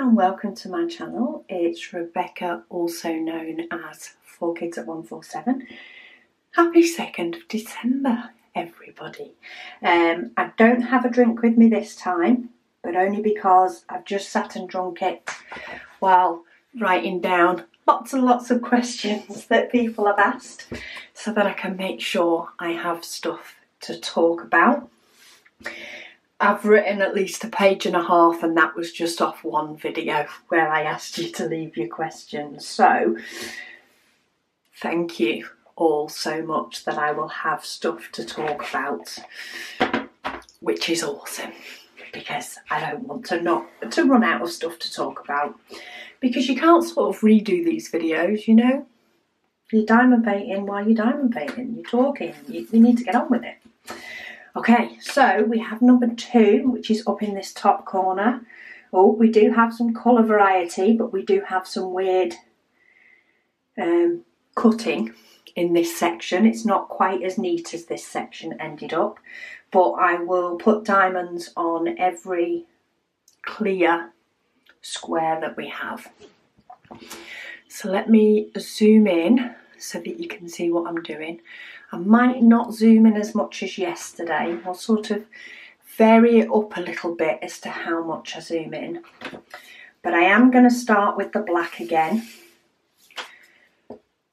and welcome to my channel. It's Rebecca, also known as 4kidsat147. Happy 2nd of December, everybody. I don't have a drink with me this time, but only because I've just sat and drunk it while writing down lots and lots of questions that people have asked so that I can make sure I have stuff to talk about. I've written at least a page and a half, and that was just off one video where I asked you to leave your questions. So thank you all so much that I will have stuff to talk about, which is awesome because I don't want to run out of stuff to talk about, because you can't sort of redo these videos, you know. You're diamond baiting while you're diamond baiting, you're talking, you need to get on with it. Okay, so we have number 2, which is up in this top corner. Oh, we do have some colour variety, but we do have some weird cutting in this section. It's not quite as neat as this section ended up, but I will put diamonds on every clear square that we have. So let me zoom in so that you can see what I'm doing. I might not zoom in as much as yesterday. I'll sort of vary it up a little bit as to how much I zoom in. But I am going to start with the black again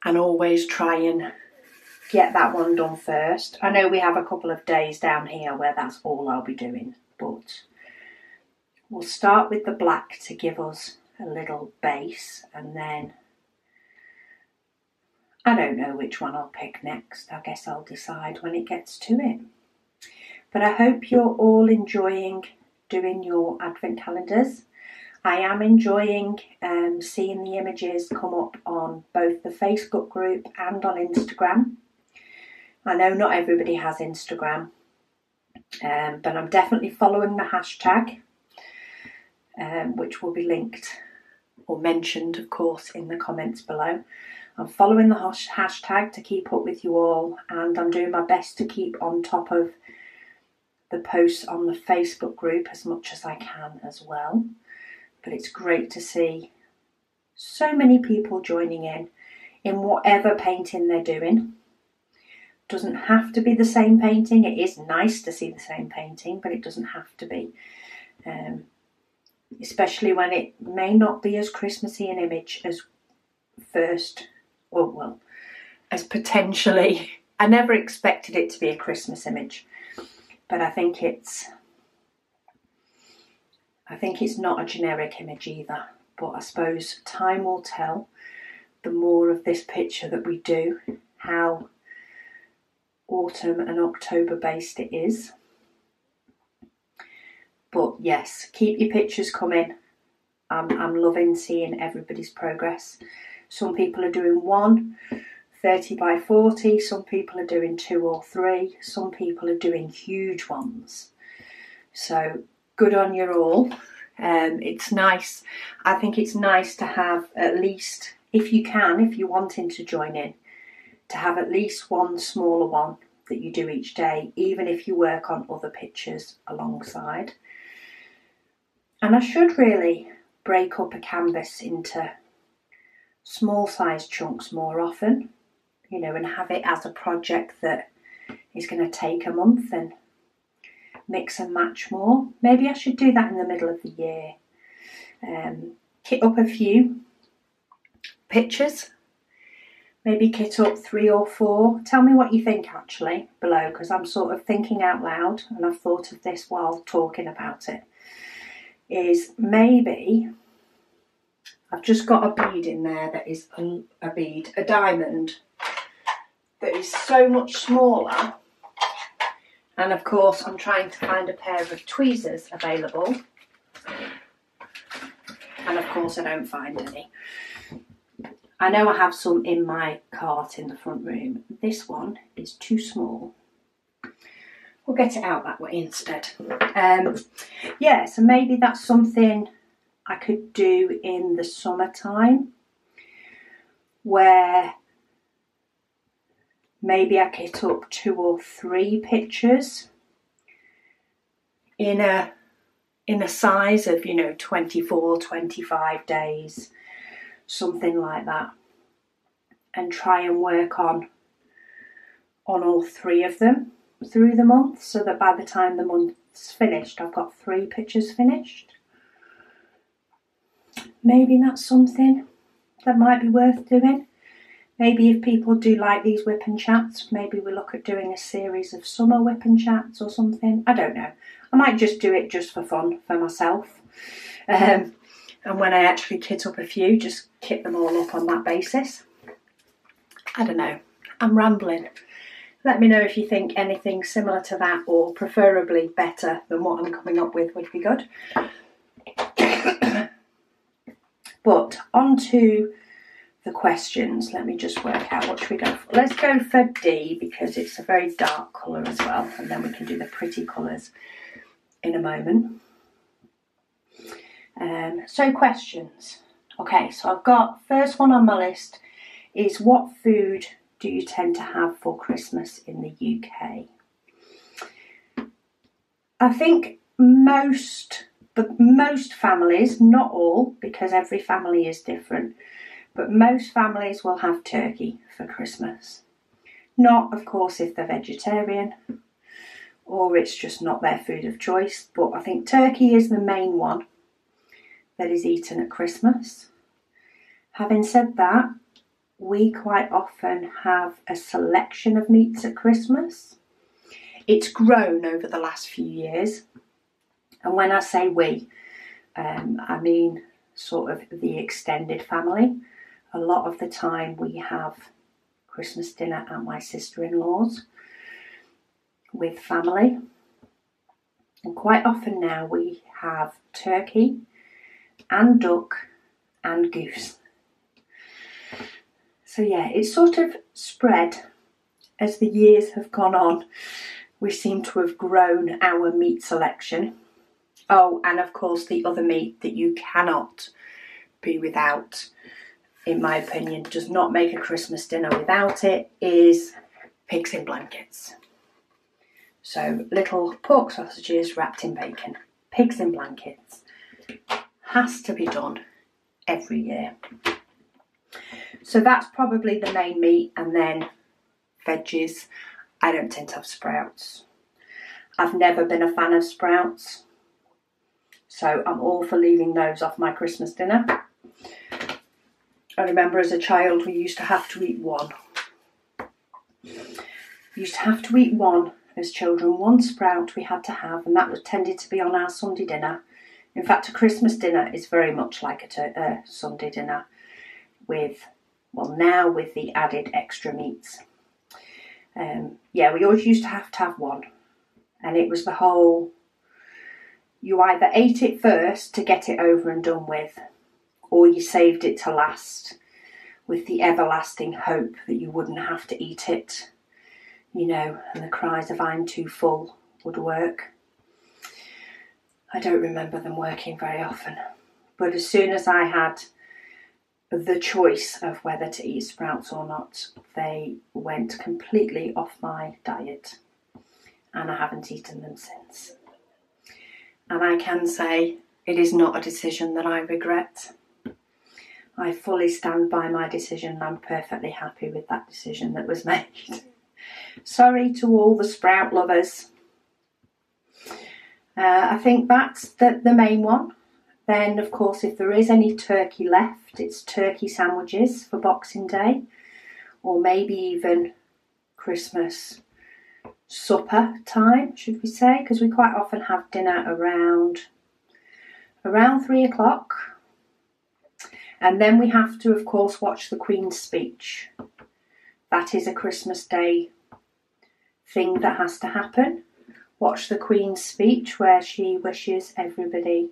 and always try and get that one done first. I know we have a couple of days down here where that's all I'll be doing, but we'll start with the black to give us a little base, and then I don't know which one I'll pick next. I guess I'll decide when it gets to it. But I hope you're all enjoying doing your advent calendars. I am enjoying seeing the images come up on both the Facebook group and on Instagram. I know not everybody has Instagram, but I'm definitely following the hashtag, which will be linked or mentioned, of course, in the comments below. I'm following the hashtag to keep up with you all, and I'm doing my best to keep on top of the posts on the Facebook group as much as I can as well. But it's great to see so many people joining in whatever painting they're doing. It doesn't have to be the same painting. It is nice to see the same painting, but it doesn't have to be. Especially when it may not be as Christmassy an image as first. Well, as potentially, I never expected it to be a Christmas image, but I think it's not a generic image either. But I suppose time will tell. The more of this picture that we do, how autumn and October based it is. But yes, keep your pictures coming. I'm loving seeing everybody's progress. Some people are doing one 30 by 40, some people are doing 2 or 3, some people are doing huge ones. So good on you all. It's nice. I think it's nice to have at least, if you can, if you're wanting to join in, to have at least one smaller one that you do each day, even if you work on other pictures alongside. And I should really break up a canvas into small size chunks more often, you know, and have it as a project that is going to take a month and mix and match more. Maybe I should do that in the middle of the year. Kit up a few pictures, maybe kit up 3 or 4. Tell me what you think actually below, because I'm sort of thinking out loud and I've thought of this while talking about it. Is maybe I've just got a bead in there that is a diamond that is so much smaller, and of course I'm trying to find a pair of tweezers available, and of course I don't find any. I know I have some in my cart in the front room. This one is too small. We'll get it out that way instead. Yeah, so maybe that's something I could do in the summertime, where maybe I kit up 2 or 3 pictures in a in a size of, 24, 25 days, something like that, and try and work on all three of them through the month, so that by the time the month's finished, I've got three pictures finished. Maybe that's something that might be worth doing. Maybe if people do like these whip and chats, maybe we look at doing a series of summer whip and chats or something. I don't know. I might just do it just for fun, for myself. And when I actually kit up a few, just kit them all up on that basis. I don't know. I'm rambling. Let me know if you think anything similar to that, or preferably better than what I'm coming up with, would be good. But on to the questions. Let me just work out what should we go for. Let's go for D, because it's a very dark colour as well, and then we can do the pretty colours in a moment. So questions. Okay, so I've got, first one on my list is, what food do you tend to have for Christmas in the UK? I think most families, not all, because every family is different, but most families will have turkey for Christmas. Not, of course, if they're vegetarian, or it's just not their food of choice, but I think turkey is the main one that is eaten at Christmas. Having said that, we quite often have a selection of meats at Christmas. It's grown over the last few years. And when I say we, I mean sort of the extended family. A lot of the time we have Christmas dinner at my sister-in-law's with family. And quite often now we have turkey and duck and goose. So yeah, it's sort of spread as the years have gone on. We seem to have grown our meat selection. Oh, and of course the other meat that you cannot be without, in my opinion, does not make a Christmas dinner without it, is pigs in blankets. So little pork sausages wrapped in bacon, pigs in blankets, has to be done every year. So that's probably the main meat, and then veggies. I don't tend to have sprouts. I've never been a fan of sprouts. So I'm all for leaving those off my Christmas dinner. I remember as a child we used to have to eat one. We used to have to eat one as children, one sprout we had to have, and that tended to be on our Sunday dinner. In fact, a Christmas dinner is very much like a Sunday dinner with, well, now with the added extra meats. Yeah, we always used to have one, and it was the whole... You either ate it first to get it over and done with, or you saved it to last with the everlasting hope that you wouldn't have to eat it, and the cries of "I'm too full" would work. I don't remember them working very often, but as soon as I had the choice of whether to eat sprouts or not, they went completely off my diet, and I haven't eaten them since. And I can say it is not a decision that I regret. I fully stand by my decision, and I'm perfectly happy with that decision that was made. Sorry to all the sprout lovers. I think that's the main one. Then, of course, if there is any turkey left, it's turkey sandwiches for Boxing Day, or maybe even Christmas supper time, should we say, because we quite often have dinner around 3 o'clock, and then we have to, of course, watch the Queen's speech. That is a Christmas Day thing that has to happen. Watch the Queen's speech where she wishes everybody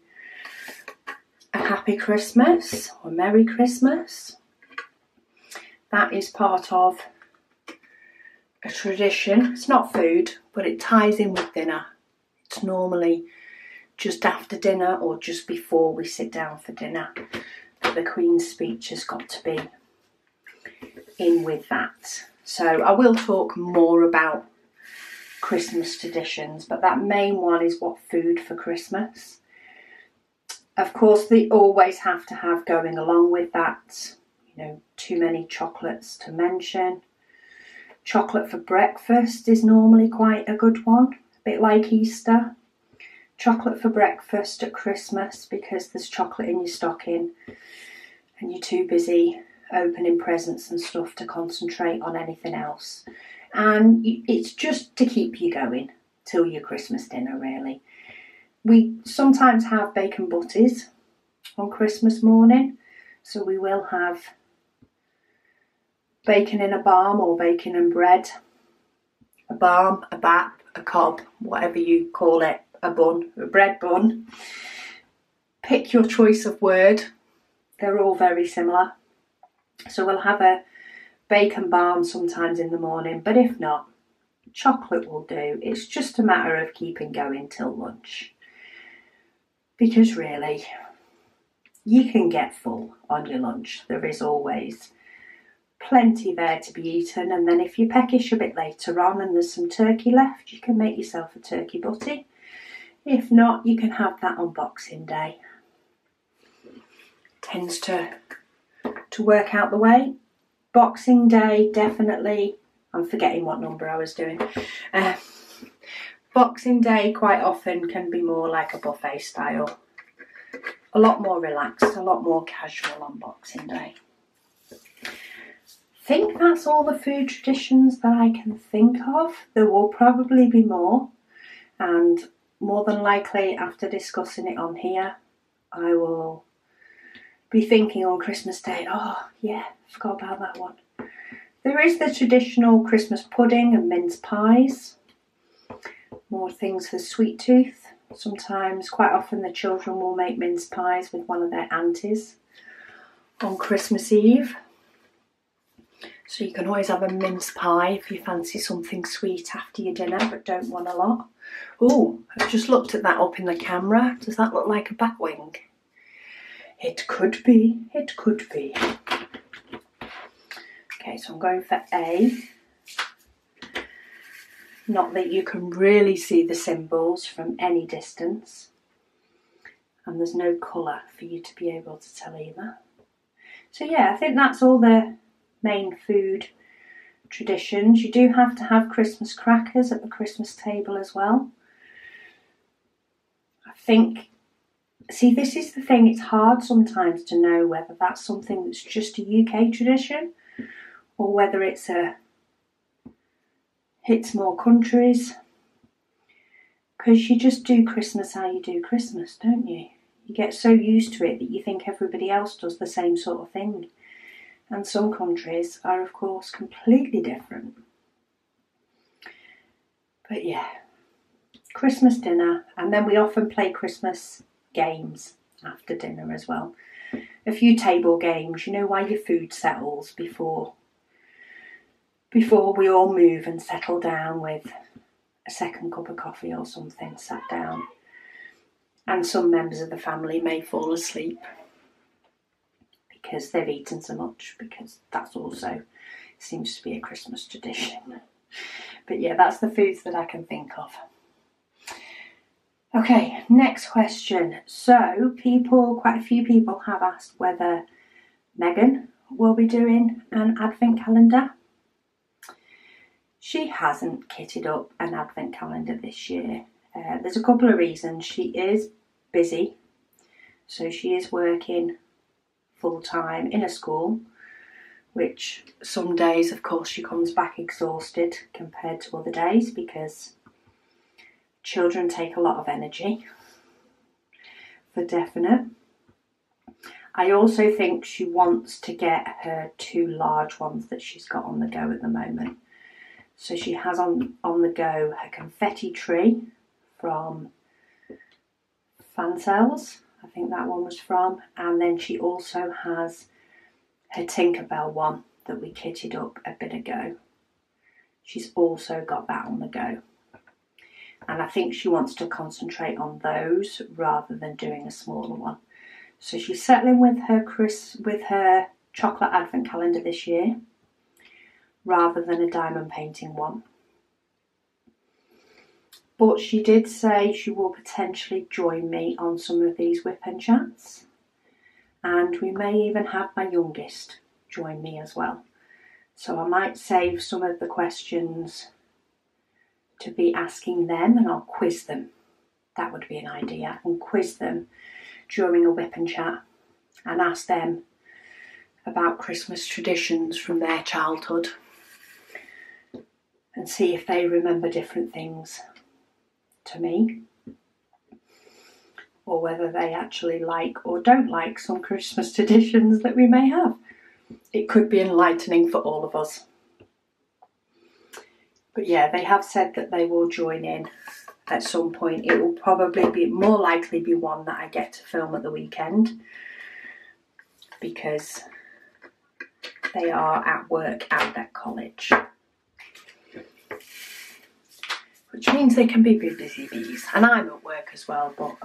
a happy Christmas or Merry Christmas. That is part of a tradition. It's not food, but it ties in with dinner. It's normally just after dinner or just before we sit down for dinner. The Queen's speech has got to be in with that. So I will talk more about Christmas traditions, but that main one is what food for Christmas. Of course, they always have to have going along with that, you know, too many chocolates to mention. Chocolate for breakfast is normally quite a good one, a bit like Easter. Chocolate for breakfast at Christmas because there's chocolate in your stocking and you're too busy opening presents and stuff to concentrate on anything else. And it's just to keep you going till your Christmas dinner, really. We sometimes have bacon butties on Christmas morning, so we will have bacon in a balm or bacon and bread, a balm, a bap, a cob, whatever you call it, a bun, a bread bun. Pick your choice of word, they're all very similar. So we'll have a bacon balm sometimes in the morning, but if not, chocolate will do. It's just a matter of keeping going till lunch, because really you can get full on your lunch. There is always plenty there to be eaten, and then if you're peckish a bit later on and there's some turkey left, you can make yourself a turkey butty. If not, you can have that on Boxing Day. Tends to work out the way. Boxing Day, definitely. I'm forgetting what number I was doing. Boxing Day quite often can be more like a buffet style. A lot more relaxed, a lot more casual on Boxing Day. I think that's all the food traditions that I can think of. There will probably be more, and more than likely after discussing it on here, I will be thinking on Christmas Day, oh yeah, forgot about that one. There is the traditional Christmas pudding and mince pies. More things for sweet tooth. Sometimes, quite often, the children will make mince pies with one of their aunties on Christmas Eve. So you can always have a mince pie if you fancy something sweet after your dinner but don't want a lot. Oh, I've just looked at that up in the camera. Does that look like a bat wing? It could be, it could be. Okay, so I'm going for A. Not that you can really see the symbols from any distance. And there's no colour for you to be able to tell either. So yeah, I think that's all the main food traditions. You do have to have Christmas crackers at the Christmas table as well. I think, see, this is the thing, it's hard sometimes to know whether that's something that's just a UK tradition or whether it's hits more countries, because you just do Christmas how you do Christmas, don't you? You get so used to it that you think everybody else does the same sort of thing. And some countries are, of course, completely different. But yeah, Christmas dinner, and then we often play Christmas games after dinner as well. A few table games, you know, while your food settles before we all move and settle down with a second cup of coffee or something, sat down. And some members of the family may fall asleep because they've eaten so much, because that also seems to be a Christmas tradition. But yeah, that's the foods that I can think of. Okay, next question. So quite a few people have asked whether Megan will be doing an advent calendar. She hasn't kitted up an advent calendar this year. There's a couple of reasons. She is busy, so she is working full-time in a school, which some days, of course, she comes back exhausted compared to other days, because children take a lot of energy, for definite. I also think she wants to get her two large ones that she's got on the go at the moment. So she has on the go her confetti tree from Fancells, I think that one was from, and then she also has her Tinkerbell one that we kitted up a bit ago. She's also got that on the go. And I think she wants to concentrate on those rather than doing a smaller one. So she's settling with her chocolate advent calendar this year rather than a diamond painting one. But she did say she will potentially join me on some of these whip and chats. And we may even have my youngest join me as well. So I might save some of the questions to be asking them, and I'll quiz them. That would be an idea. I can quiz them during a whip and chat and ask them about Christmas traditions from their childhood and see if they remember different things to me, or whether they actually like or don't like some Christmas traditions that we may have. It could be enlightening for all of us. But yeah, they have said that they will join in at some point. It will probably be more likely be one that I get to film at the weekend, because they are at work at their college, which means they can be busy bees, and I'm at work as well. But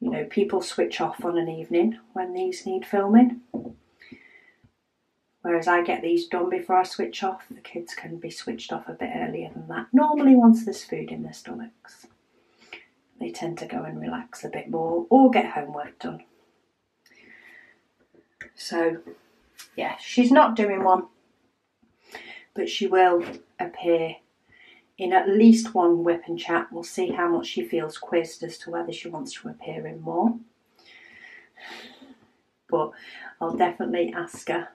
you know, people switch off on an evening when these need filming, whereas I get these done before I switch off. The kids can be switched off a bit earlier than that. Normally once there's food in their stomachs, they tend to go and relax a bit more or get homework done. So yeah, she's not doing one, but she will appear in at least one whip and chat. We'll see how much she feels quizzed as to whether she wants to appear in more. But I'll definitely ask her.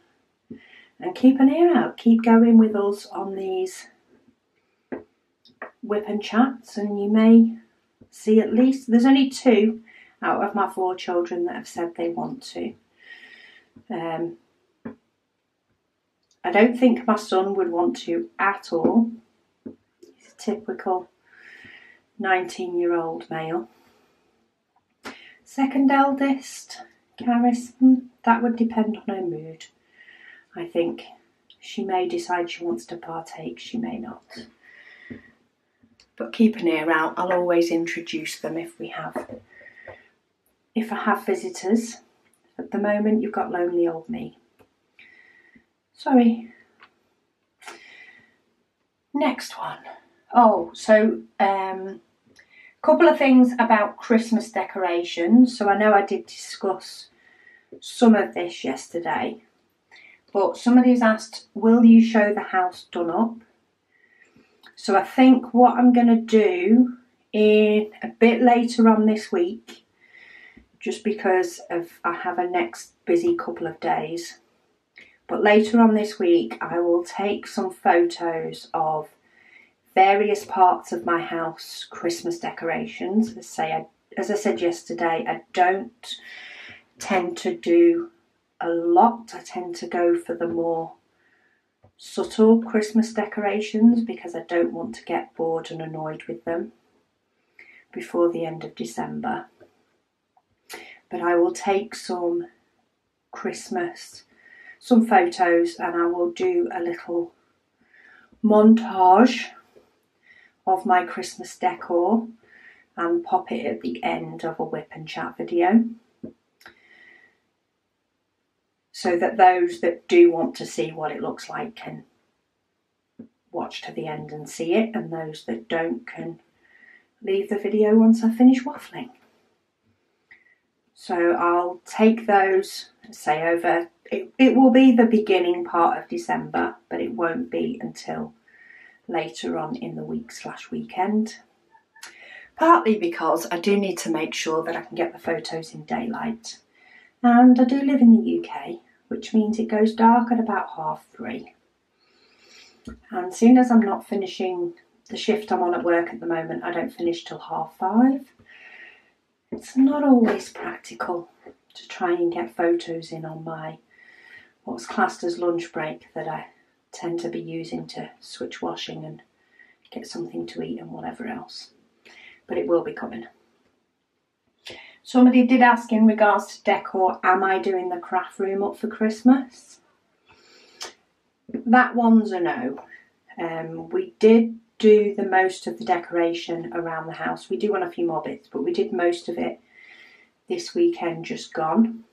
And keep an ear out, keep going with us on these whip and chats, and you may see at least, there's only 2 out of my 4 children that have said they want to. I don't think my son would want to at all. He's a typical 19-year-old male. Second eldest, Caris, that would depend on her mood. I think she may decide she wants to partake, she may not. But keep an ear out. I'll always introduce them if we have. If I have visitors, at the moment you've got lonely old me. Sorry. Next one. Oh, so couple of things about Christmas decorations. So I know I did discuss some of this yesterday. But somebody's asked, will you show the house done up? So I think what I'm going to do in a bit later on this week, just because of I have a next busy couple of days, but later on this week I will take some photos of various parts of my house Christmas decorations. As I said yesterday, I don't tend to do a lot. I tend to go for the more subtle Christmas decorations because I don't want to get bored and annoyed with them before the end of December. But I will take some Christmas, some photos, and I will do a little montage of my Christmas decor and pop it at the end of a whip and chat video, so that those that do want to see what it looks like can watch to the end and see it, and those that don't can leave the video once I finish waffling. So I'll take those, say over, it will be the beginning part of December, but it won't be until later on in the week/weekend. Partly because I do need to make sure that I can get the photos in daylight. And I do live in the UK, which means it goes dark at about 3:30. And as soon as I'm not finishing the shift I'm on at work at the moment, I don't finish till 5:30. It's not always practical to try and get photos in on my what's classed as lunch break that I tend to be using to switch washing and get something to eat and whatever else. But it will be coming. Somebody did ask in regards to decor, am I doing the craft room up for Christmas? That one's a no. We did do the most of the decoration around the house. We do want a few more bits, but we did most of it this weekend just gone.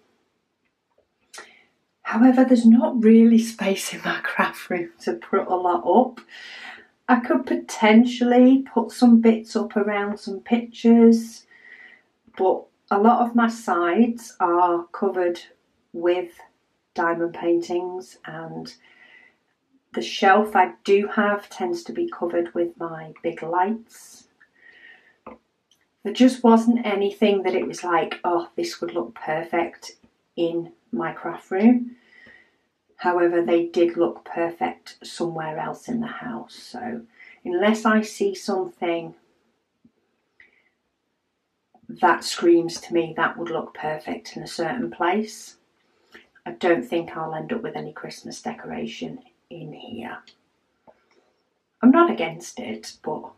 However, there's not really space in my craft room to put a lot up. I could potentially put some bits up around some pictures, but a lot of my sides are covered with diamond paintings, and the shelf I do have tends to be covered with my big lights. There just wasn't anything that it was like, oh, this would look perfect in my craft room. However, they did look perfect somewhere else in the house. So unless I see something that screams to me that would look perfect in a certain place, I don't think I'll end up with any Christmas decoration in here. I'm not against it, but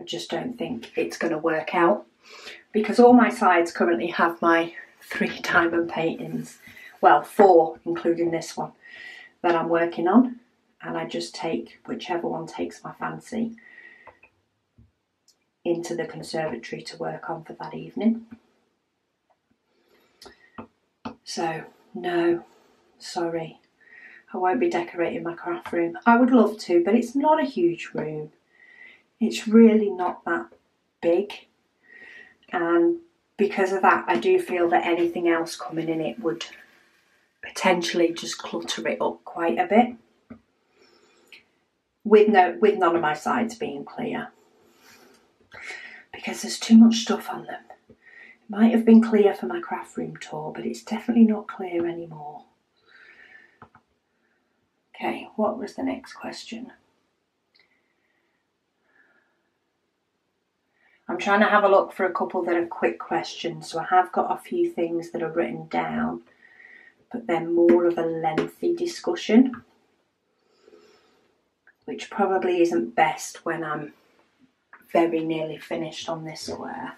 I just don't think it's going to work out, because all my sides currently have my 3 diamond paintings. Well, 4, including this one, that I'm working on, and I just take whichever one takes my fancy into the conservatory to work on for that evening. So no, sorry, I won't be decorating my craft room. I would love to, but it's not a huge room. It's really not that big, and because of that, I do feel that anything else coming in it would potentially just clutter it up quite a bit, with none of my sides being clear, because there's too much stuff on them. It might have been clear for my craft room tour, but it's definitely not clear anymore. Okay, what was the next question? I'm trying to have a look for a couple that are quick questions, so I have got a few things that are written down, but they're more of a lengthy discussion, which probably isn't best when I'm very nearly finished on this square.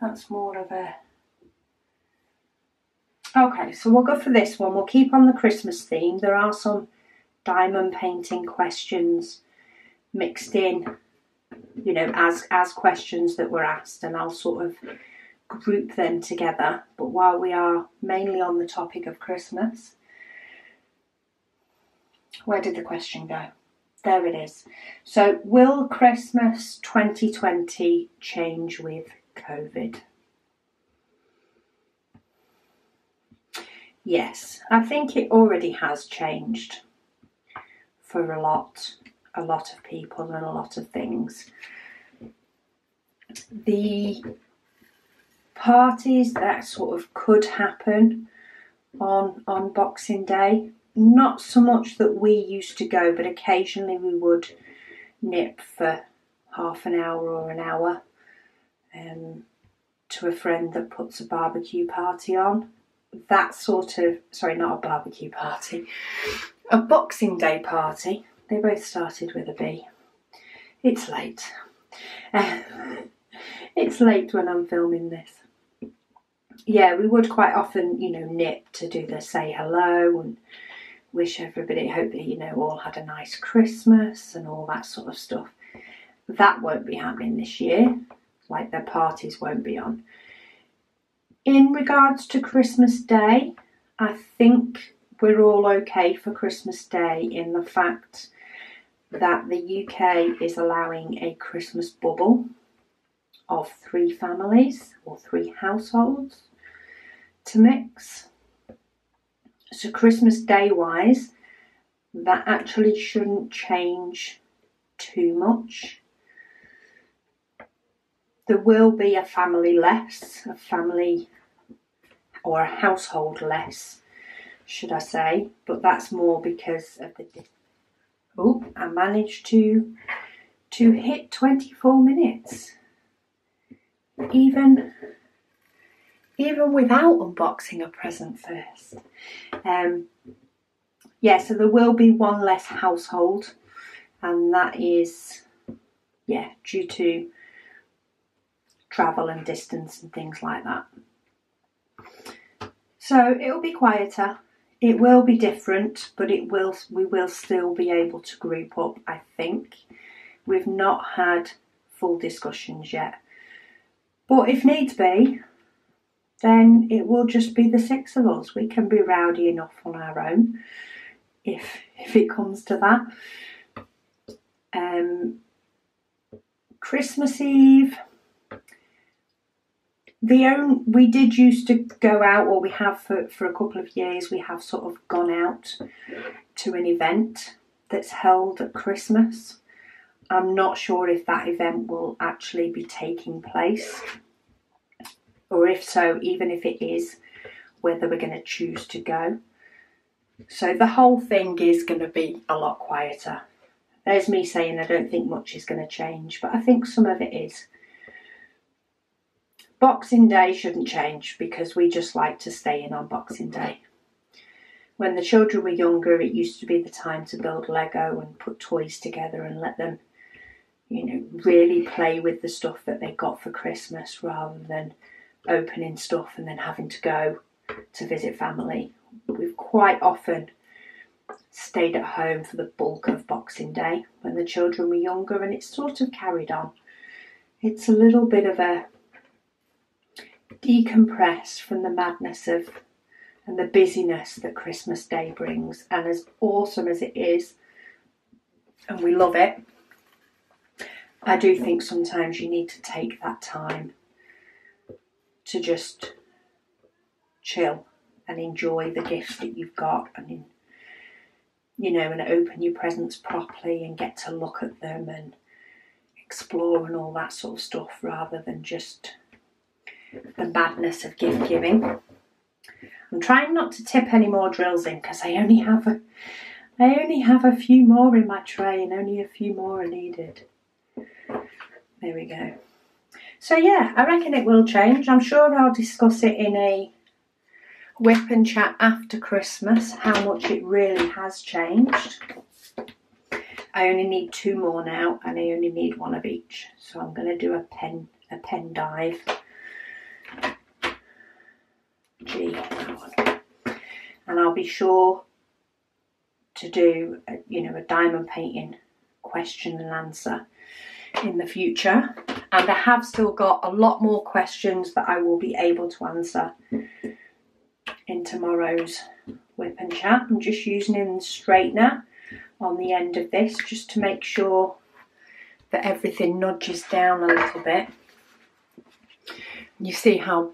That's more of a... Okay, so we'll go for this one. We'll keep on the Christmas theme. There are some diamond painting questions mixed in, you know, as questions that were asked, and I'll sort of group them together. But while we are mainly on the topic of Christmas, where did the question go? There it is. So, will Christmas 2020 change with COVID? Yes, I think it already has changed for a lot of people and a lot of things. The parties that sort of could happen on Boxing Day, not so much that we used to go, but occasionally we would nip for half an hour or an hour to a friend that puts a barbecue party on. That sort of, sorry, not a barbecue party, a Boxing Day party. They both started with a B. It's late. It's late when I'm filming this. Yeah, we would quite often, you know, nip to do the say hello and wish everybody, hopefully, you know, all had a nice Christmas and all that sort of stuff. That won't be happening this year. Like, their parties won't be on. In regards to Christmas Day, I think we're all okay for Christmas Day in the fact that the UK is allowing a Christmas bubble of 3 families or 3 households to mix. So Christmas Day wise, that actually shouldn't change too much. There will be a family less, a family or a household less, should I say, but that's more because of the... Oh, I managed to hit 24 minutes. Even without unboxing a present first. Yeah, so there will be 1 less household, and that is, yeah, due to travel and distance and things like that. So it'll be quieter, it will be different, but we will still be able to group up, I think. We've not had full discussions yet. But if needs be, then it will just be the 6 of us. We can be rowdy enough on our own if it comes to that. Christmas Eve, we did used to go out, or we have for a couple of years, we have sort of gone out to an event that's held at Christmas. I'm not sure if that event will actually be taking place, or if so, even if it is, whether we're going to choose to go. So the whole thing is going to be a lot quieter. There's me saying I don't think much is going to change, but I think some of it is. Boxing Day shouldn't change because we just like to stay in on Boxing Day. When the children were younger, it used to be the time to build Lego and put toys together and let them, you know, really play with the stuff that they got for Christmas, rather than opening stuff and then having to go to visit family. We've quite often stayed at home for the bulk of Boxing Day when the children were younger, and it's sort of carried on. It's a little bit of a decompress from the madness of and the busyness that Christmas Day brings, and as awesome as it is, and we love it, I do think sometimes you need to take that time to just chill and enjoy the gifts that you've got, and, you know, and open your presents properly and get to look at them and explore and all that sort of stuff, rather than just the madness of gift giving. I'm trying not to tip any more drills in because I only have a few more in my tray, and only a few more are needed. There we go. So yeah, I reckon it will change. I'm sure I'll discuss it in a whip and chat after Christmas, how much it really has changed. I only need two more now, and I only need one of each. So I'm going to do a pen dive. Gee, that one. And I'll be sure to do a diamond painting question and answer in the future, and I have still got a lot more questions that I will be able to answer in tomorrow's whip and chat. I'm just using a straightener on the end of this just to make sure that everything nudges down a little bit. You see how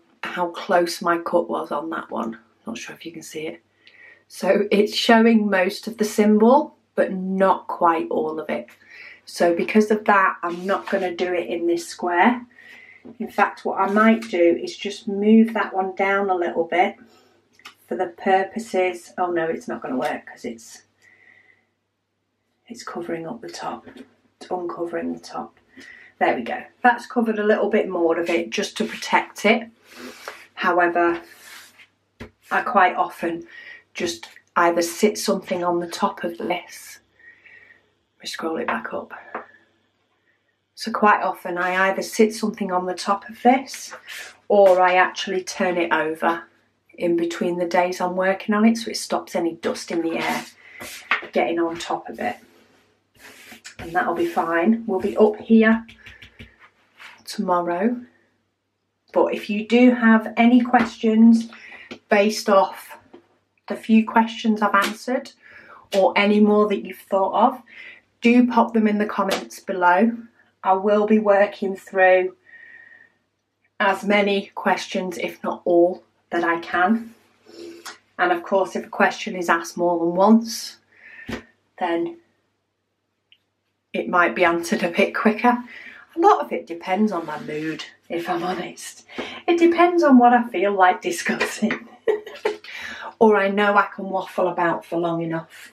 close my cut was on that one. Not sure if you can see it. So it's showing most of the symbol, but not quite all of it. So because of that, I'm not going to do it in this square. In fact, what I might do is just move that one down a little bit for the purposes. Oh no, it's not going to work because it's covering up the top. It's uncovering the top. There we go. That's covered a little bit more of it just to protect it. However, I quite often just either sit something on the top of this. Let me scroll it back up. So quite often I either sit something on the top of this, or I actually turn it over in between the days I'm working on it, so it stops any dust in the air getting on top of it. And that'll be fine. We'll be up here tomorrow. But if you do have any questions based off the few questions I've answered, or any more that you've thought of, do pop them in the comments below. I will be working through as many questions, if not all, that I can. And of course, if a question is asked more than once, then it might be answered a bit quicker. A lot of it depends on my mood, if I'm honest. It depends on what I feel like discussing. Or I know I can waffle about for long enough.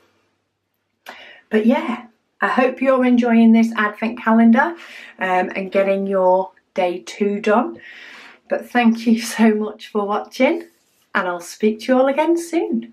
But yeah, I hope you're enjoying this advent calendar and getting your day 2 done. But thank you so much for watching, and I'll speak to you all again soon.